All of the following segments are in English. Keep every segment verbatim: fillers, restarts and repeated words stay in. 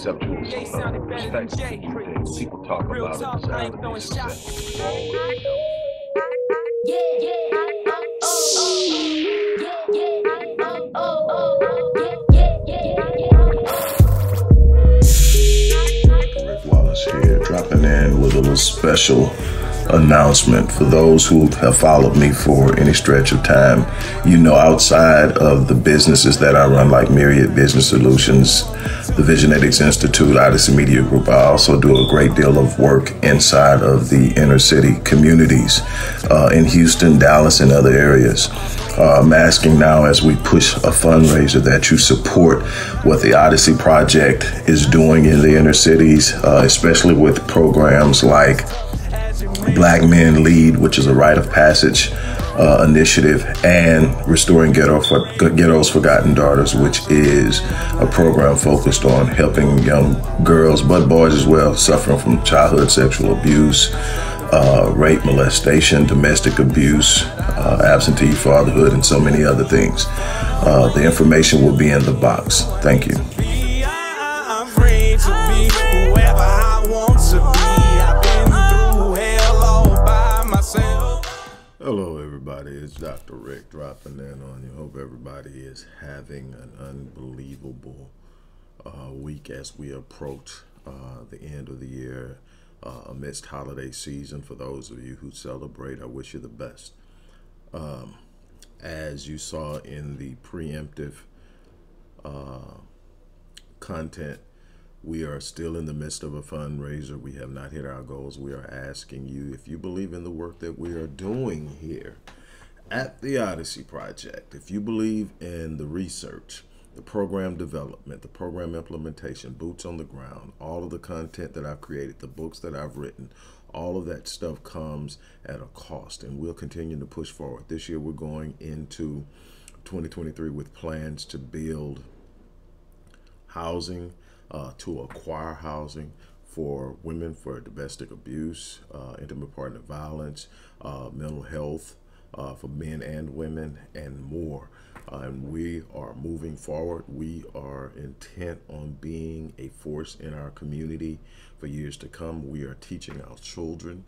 conceptual uh, respect that people talk about it. So I don't Rick Wallace here, dropping in with a little special announcement for those who have followed me for any stretch of time. You know, outside of the businesses that I run, like Myriad Business Solutions, the Visionetics Institute, Odyssey Media Group, I also do a great deal of work inside of the inner city communities uh, in Houston, Dallas, and other areas. Uh, I'm asking now, as we push a fundraiser, that you support what the Odyssey Project is doing in the inner cities, uh, especially with programs like Black Men Lead, which is a rite of passage uh, initiative, and Restoring Ghetto for, Ghetto's Forgotten Daughters, which is a program focused on helping young girls, but boys as well, suffering from childhood sexual abuse, uh, rape, molestation, domestic abuse, uh, absentee fatherhood, and so many other things. Uh, the information will be in the box. Thank you. Hello everybody, it's Doctor Rick dropping in on you. Hope everybody is having an unbelievable uh, week as we approach uh, the end of the year uh, amidst holiday season. For those of you who celebrate, I wish you the best. Um, as you saw in the preemptive uh, content, we are still in the midst of a fundraiser. We have not hit our goals. We are asking you, if you believe in the work that we are doing here at the Odyssey Project, if you believe in the research, the program development, the program implementation, boots on the ground, all of the content that I've created, the books that I've written, all of that stuff comes at a cost, and we'll continue to push forward. This year, we're going into twenty twenty-three with plans to build housing, Uh, to acquire housing for women for domestic abuse, uh, intimate partner violence, uh, mental health uh, for men and women, and more. Uh, and we are moving forward. We are intent on being a force in our community for years to come. We are teaching our children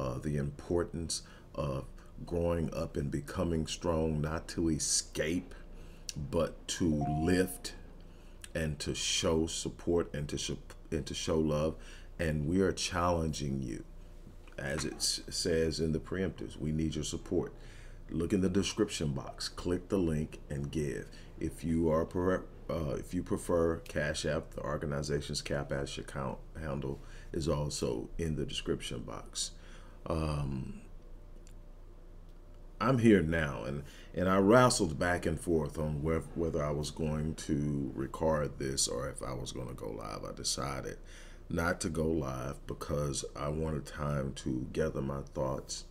uh, the importance of growing up and becoming strong, not to escape, but to lift and to show support and to, sh and to show love. And we are challenging you, as it says in the preemptives, we need your support. Look in the description box, click the link and give. If you are uh, if you prefer Cash App, the organization's Cash App account handle is also in the description box. Um, I'm here now, and, and I wrestled back and forth on where, whether I was going to record this or if I was going to go live. I decided not to go live because I wanted time to gather my thoughts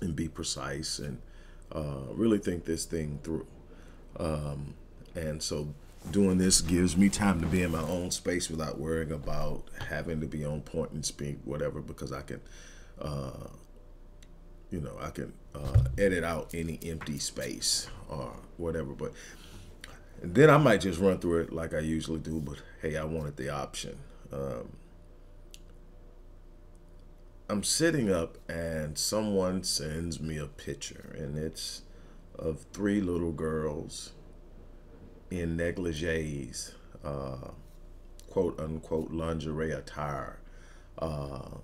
and be precise and uh, really think this thing through. Um, and so doing this gives me time to be in my own space without worrying about having to be on point and speak, whatever, because I can... Uh, you know, I can uh, edit out any empty space or whatever, but and then I might just run through it like I usually do, but hey, I wanted the option. Um, I'm sitting up and someone sends me a picture, and it's of three little girls in negligees, uh, quote unquote, lingerie attire, uh,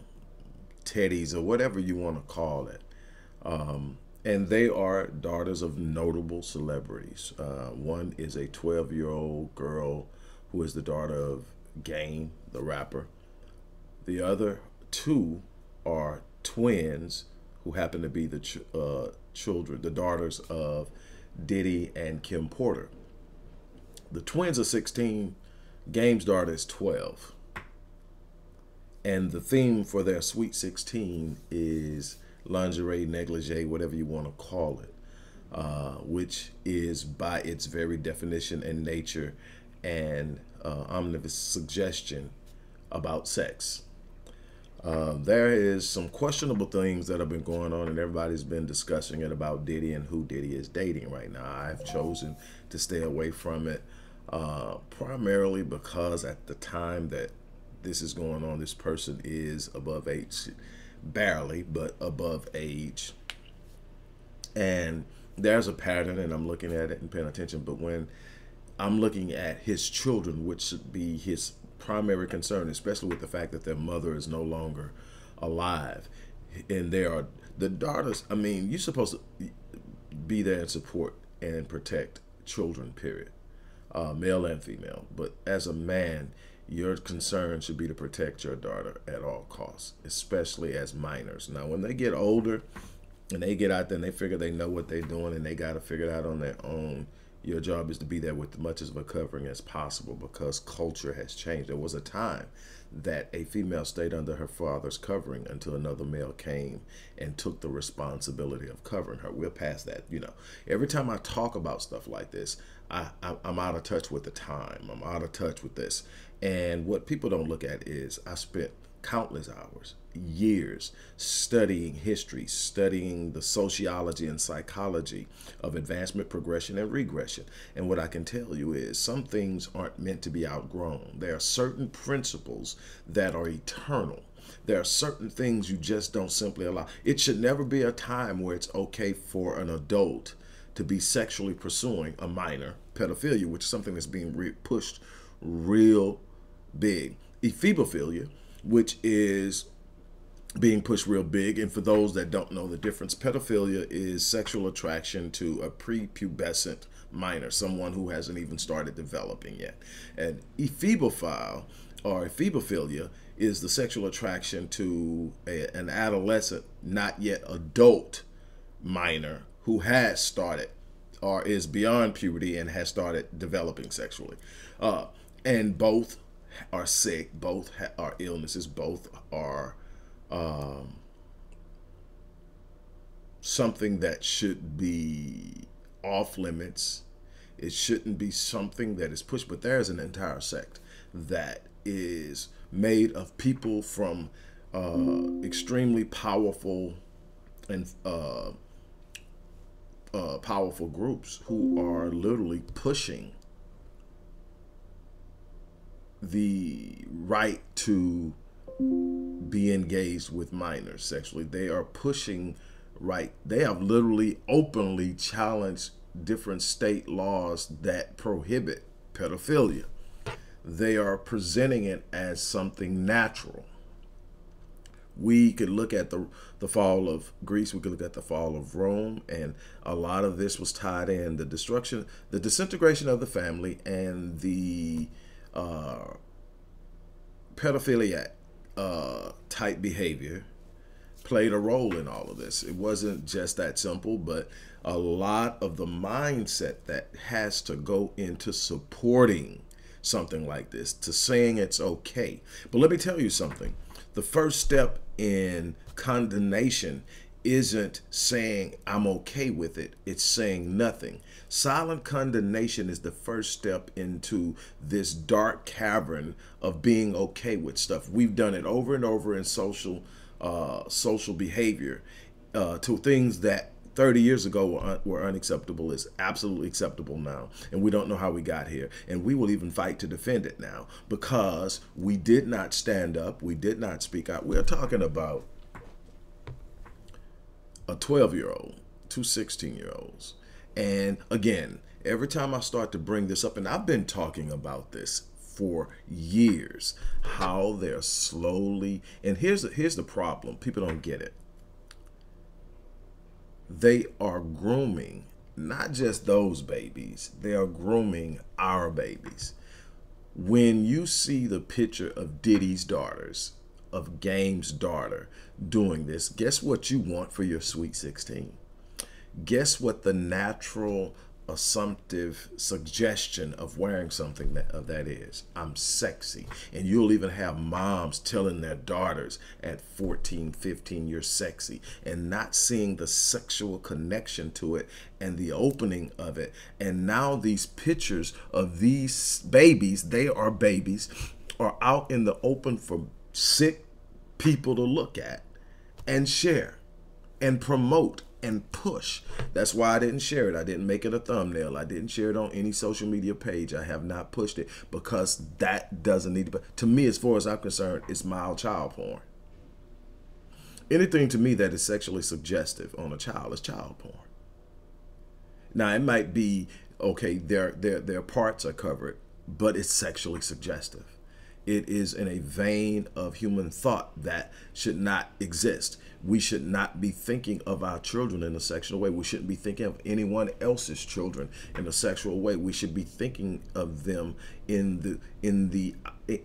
teddies or whatever you want to call it. Um, and they are daughters of notable celebrities. Uh, one is a twelve-year-old girl who is the daughter of Game, the rapper. The other two are twins who happen to be the ch uh, children, the daughters of Diddy and Kim Porter. The twins are sixteen, Game's daughter is twelve. And the theme for their Sweet sixteen is lingerie, negligee, whatever you want to call it, uh, which is by its very definition and nature and uh, omnibus suggestion about sex. Uh, there is some questionable things that have been going on, and everybody's been discussing it about Diddy and who Diddy is dating right now. I've chosen to stay away from it uh, primarily because at the time that this is going on, this person is above age, barely, but above age. And there's a pattern, and I'm looking at it and paying attention, but when I'm looking at his children, which should be his primary concern, especially with the fact that their mother is no longer alive, and they are the daughters. I mean, you're supposed to be there and support and protect children, period, uh, male and female. But as a man, your concern should be to protect your daughter at all costs, especially as minors. Now, when they get older and they get out there and they figure they know what they're doing and they got to figure it out on their own, your job is to be there with as much of a covering as possible, because culture has changed. There was a time that a female stayed under her father's covering until another male came and took the responsibility of covering her. We're past that, you know. Every time I talk about stuff like this, I, I, I'm out of touch with the time. I'm out of touch with this. And what people don't look at is I spent countless hours, years studying history, studying the sociology and psychology of advancement, progression, and regression. And what I can tell you is some things aren't meant to be outgrown. There are certain principles that are eternal. There are certain things you just don't simply allow. It should never be a time where it's okay for an adult to be sexually pursuing a minor, pedophilia, which is something that's being re pushed real big. Ephebophilia, which is being pushed real big. And for those that don't know the difference, pedophilia is sexual attraction to a prepubescent minor, someone who hasn't even started developing yet. And ephebophile or ephebophilia is the sexual attraction to a, an adolescent, not yet adult minor who has started or is beyond puberty and has started developing sexually. Uh, and both are sick, both ha are illnesses, both are um, something that should be off limits. It shouldn't be something that is pushed, but there is an entire sect that is made of people from uh, extremely powerful and uh, uh, powerful groups who are literally pushing the right to be engaged with minors sexually. They are pushing right. They have literally openly challenged different state laws that prohibit pedophilia. They are presenting it as something natural. We could look at the, the fall of Greece. We could look at the fall of Rome. And a lot of this was tied in the destruction, the disintegration of the family and the Uh, pedophilia uh, type behavior played a role in all of this. It wasn't just that simple, but a lot of the mindset that has to go into supporting something like this, to saying it's okay. But let me tell you something. The first step in condemnation isn't saying I'm okay with it. It's saying nothing. Silent condemnation is the first step into this dark cavern of being okay with stuff. We've done it over and over in social uh, social behavior uh, to things that thirty years ago were, un were unacceptable is absolutely acceptable now. And we don't know how we got here. And we will even fight to defend it now because we did not stand up. We did not speak out. We're talking about a twelve year old, two sixteen year olds. And again, every time I start to bring this up, and I've been talking about this for years, how they're slowly, and here's the, here's the problem. People don't get it. They are grooming, not just those babies. They are grooming our babies. When you see the picture of Diddy's daughters, of Game's daughter doing this, guess what you want for your sweet sixteen? Guess what the natural assumptive suggestion of wearing something that, of that is? I'm sexy. And you'll even have moms telling their daughters at fourteen, fifteen, you're sexy, and not seeing the sexual connection to it and the opening of it. And now these pictures of these babies, they are babies, are out in the open for sick people to look at and share and promote and push. That's why I didn't share it. I didn't make it a thumbnail. I didn't share it on any social media page. I have not pushed it because that doesn't need to be. To me, as far as I'm concerned, it's mild child porn. Anything to me that is sexually suggestive on a child is child porn. Now, it might be, okay, their, their, their parts are covered, but it's sexually suggestive. It is in a vein of human thought that should not exist. We should not be thinking of our children in a sexual way. We shouldn't be thinking of anyone else's children in a sexual way. We should be thinking of them in the in the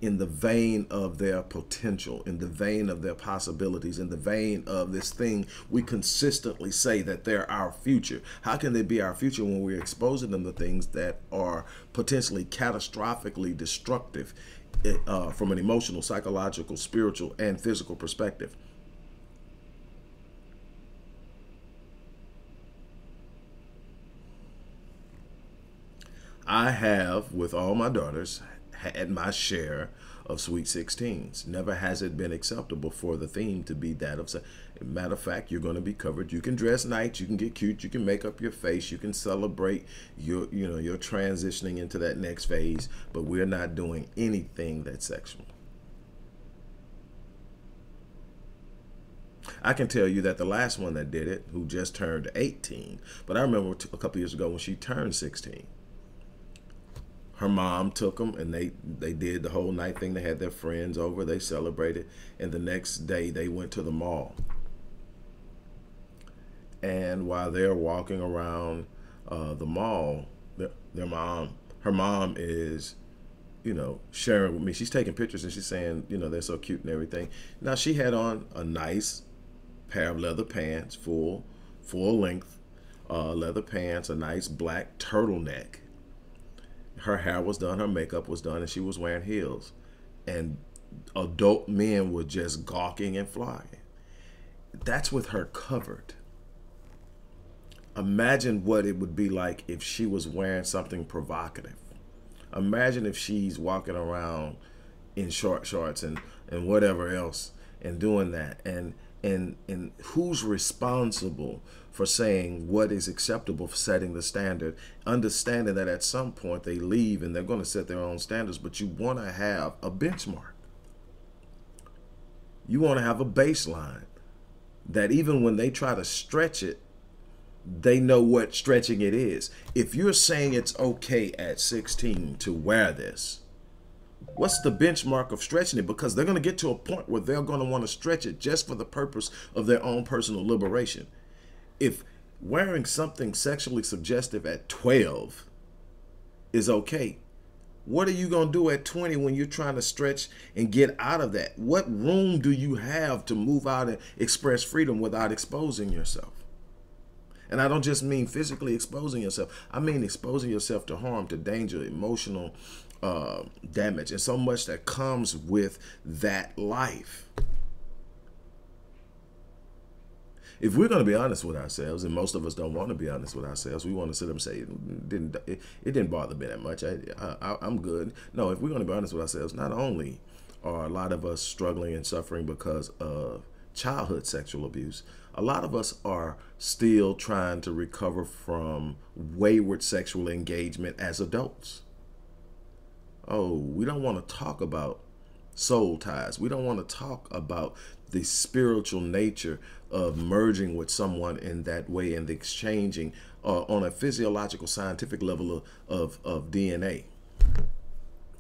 in the vein of their potential, in the vein of their possibilities, in the vein of this thing we consistently say that they're our future. How can they be our future when we're exposing them to things that are potentially catastrophically destructive uh, from an emotional, psychological, spiritual, and physical perspective? I have, with all my daughters, had my share of sweet sixteens. Never has it been acceptable for the theme to be that of, matter of fact, you're going to be covered. You can dress nice, you can get cute, you can make up your face, you can celebrate your, you know, your transitioning into that next phase, but we're not doing anything that's sexual. I can tell you that the last one that did it, who just turned eighteen, but I remember a couple years ago when she turned sixteen. Her mom took them and they, they did the whole night thing. They had their friends over, they celebrated. And the next day they went to the mall. And while they're walking around uh, the mall, their, their mom, her mom is, you know, sharing with me. She's taking pictures and she's saying, you know, they're so cute and everything. Now she had on a nice pair of leather pants, full, full length uh, leather pants, a nice black turtleneck. Her hair was done, her makeup was done, and she was wearing heels. And adult men were just gawking and flogging. That's with her covered. Imagine what it would be like if she was wearing something provocative. Imagine if she's walking around in short shorts and, and whatever else and doing that. And, and, and who's responsible for saying what is acceptable, for setting the standard, understanding that at some point they leave and they're going to set their own standards, but you want to have a benchmark. You want to have a baseline that even when they try to stretch it, they know what stretching it is. If you're saying it's okay at sixteen to wear this, what's the benchmark of stretching it? Because they're going to get to a point where they're going to want to stretch it just for the purpose of their own personal liberation. If wearing something sexually suggestive at twelve is okay, what are you going to do at twenty when you're trying to stretch and get out of that? What room do you have to move out and express freedom without exposing yourself? And I don't just mean physically exposing yourself. I mean exposing yourself to harm, to danger, emotional uh, damage, and so much that comes with that life. If we're going to be honest with ourselves, and most of us don't want to be honest with ourselves, we want to sit up and say, it didn't, it, it didn't bother me that much. I, I, I'm good. No, if we're going to be honest with ourselves, not only are a lot of us struggling and suffering because of childhood sexual abuse, a lot of us are still trying to recover from wayward sexual engagement as adults. Oh, we don't want to talk about soul ties. We don't want to talk about the spiritual nature of merging with someone in that way and the exchanging uh, on a physiological, scientific level of, of, of D N A.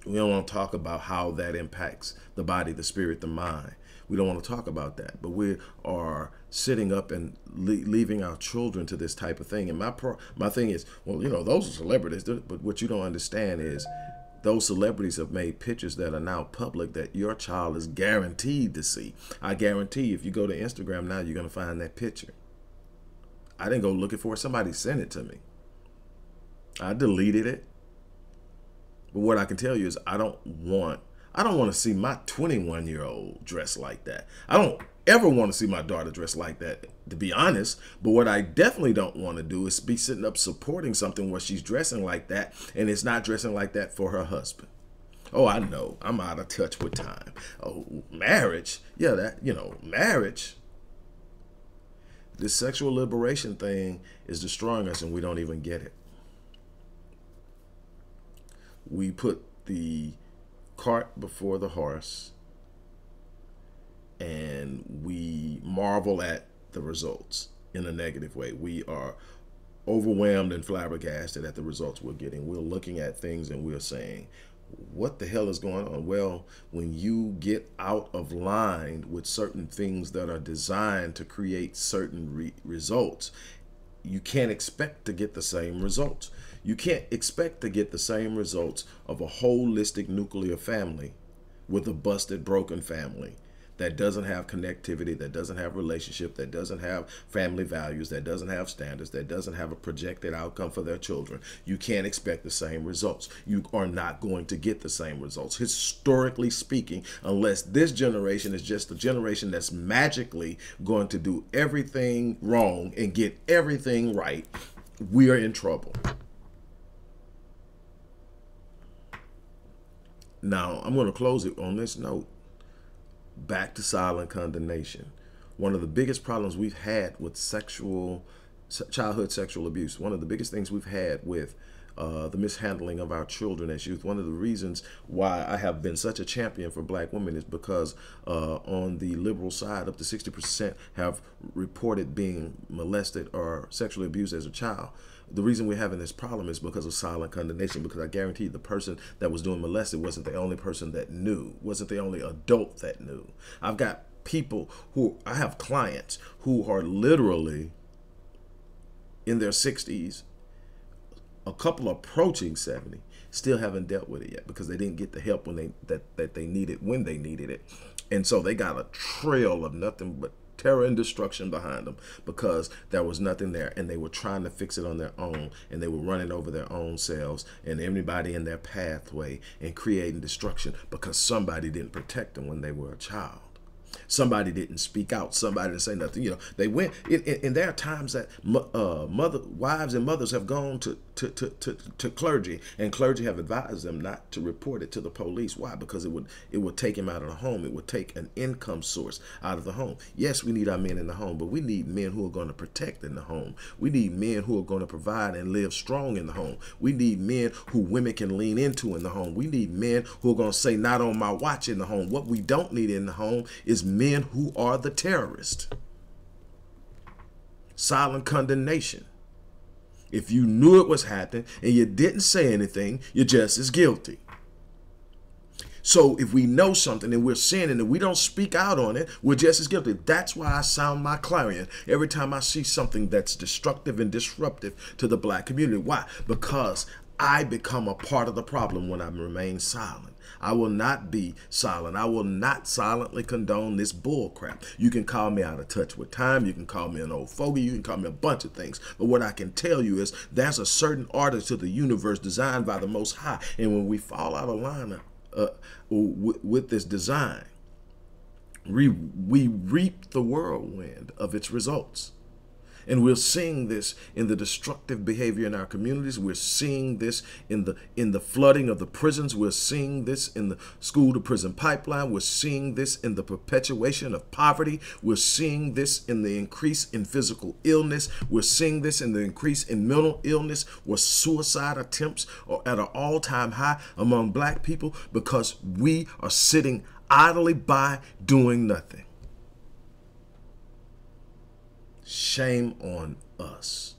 We don't want to talk about how that impacts the body, the spirit, the mind. We don't want to talk about that, but we are sitting up and le leaving our children to this type of thing. And my, pro my thing is, well, you know, those are celebrities, but what you don't understand is those celebrities have made pictures that are now public that your child is guaranteed to see. I guarantee if you go to Instagram now, you're going to find that picture. I didn't go looking for it. Somebody sent it to me. I deleted it. But what I can tell you is I don't want, I don't want to see my twenty-one-year-old dressed like that. I don't ever want to see my daughter dressed like that, to be honest. But what I definitely don't want to do is be sitting up supporting something where she's dressing like that and it's not dressing like that for her husband. Oh, I know, I'm out of touch with time. Oh, marriage. Yeah, that, you know, marriage. This sexual liberation thing is destroying us and we don't even get it. We put the cart before the horse and we marvel at the results in a negative way. We are overwhelmed and flabbergasted at the results we're getting. We're looking at things and we're saying, what the hell is going on? Well, when you get out of line with certain things that are designed to create certain re results, you can't expect to get the same results. You can't expect to get the same results of a holistic nuclear family with a busted, broken family that doesn't have connectivity, that doesn't have relationship, that doesn't have family values, that doesn't have standards, that doesn't have a projected outcome for their children. You can't expect the same results. You are not going to get the same results, historically speaking, unless this generation is just a generation that's magically going to do everything wrong and get everything right. We are in trouble. Now, I'm going to close it on this note. Back to silent condemnation. One of the biggest problems we've had with sexual, childhood sexual abuse, one of the biggest things we've had with uh, the mishandling of our children as youth, one of the reasons why I have been such a champion for black women is because uh, on the liberal side, up to sixty percent have reported being molested or sexually abused as a child. The reason we're having this problem is because of silent condemnation, because I guarantee the person that was doing molested wasn't the only person that knew, wasn't the only adult that knew. I've got people who, I have clients who are literally in their sixties, a couple approaching seventy, still haven't dealt with it yet because they didn't get the help when they that, that they needed when they needed it. And so they got a trail of nothing but terror and destruction behind them because there was nothing there and they were trying to fix it on their own and they were running over their own selves and everybody in their pathway and creating destruction because somebody didn't protect them when they were a child. Somebody didn't speak out. Somebody didn't say nothing. You know, they went, it, it, and there are times that uh, mother, wives and mothers have gone to, to, to, to, to clergy, and clergy have advised them not to report it to the police. Why? Because it would, it would take him out of the home. It would take an income source out of the home. Yes, we need our men in the home, but we need men who are going to protect in the home. We need men who are going to provide and live strong in the home. We need men who women can lean into in the home. We need men who are going to say, not on my watch in the home. What we don't need in the home is men who are the terrorist. Silent condemnation. If you knew it was happening and you didn't say anything, you're just as guilty. So if we know something and we're sinning and we don't speak out on it, we're just as guilty. That's why I sound my clarion every time I see something that's destructive and disruptive to the black community. Why? Because I become a part of the problem when I remain silent. I will not be silent. I will not silently condone this bull crap. You can call me out of touch with time. You can call me an old fogey. You can call me a bunch of things. But what I can tell you is there's a certain order to the universe designed by the Most High. And when we fall out of line uh, with, with this design, we, we reap the whirlwind of its results. And we're seeing this in the destructive behavior in our communities. We're seeing this in the in the flooding of the prisons. We're seeing this in the school to prison pipeline. We're seeing this in the perpetuation of poverty. We're seeing this in the increase in physical illness. We're seeing this in the increase in mental illness, where suicide attempts are at an all-time high among black people because we are sitting idly by doing nothing. Shame on us.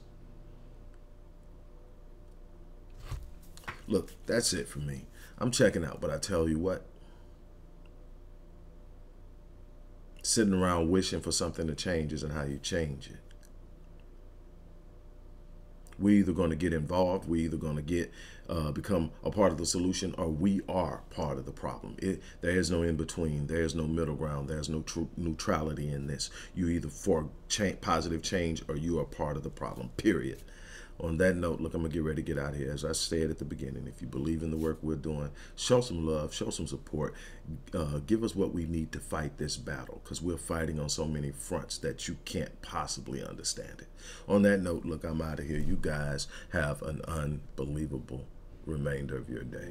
Look, that's it for me. I'm checking out, but I tell you what, sitting around wishing for something to change isn't how you change it. We're either going to get involved, we're either going to get uh, become a part of the solution, or we are part of the problem. It, there is no in-between, there is no middle ground, there's no true neutrality in this. You're either for cha positive change or you are part of the problem, period. On that note, look, I'm going to get ready to get out of here. As I said at the beginning, if you believe in the work we're doing, show some love, show some support. Uh, give us what we need to fight this battle, because we're fighting on so many fronts that you can't possibly understand it. On that note, look, I'm out of here. You guys have an unbelievable remainder of your day.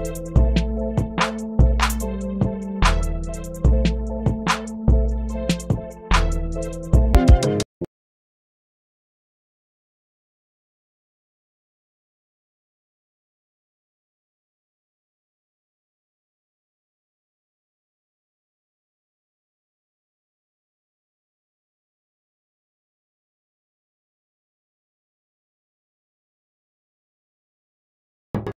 Thank you.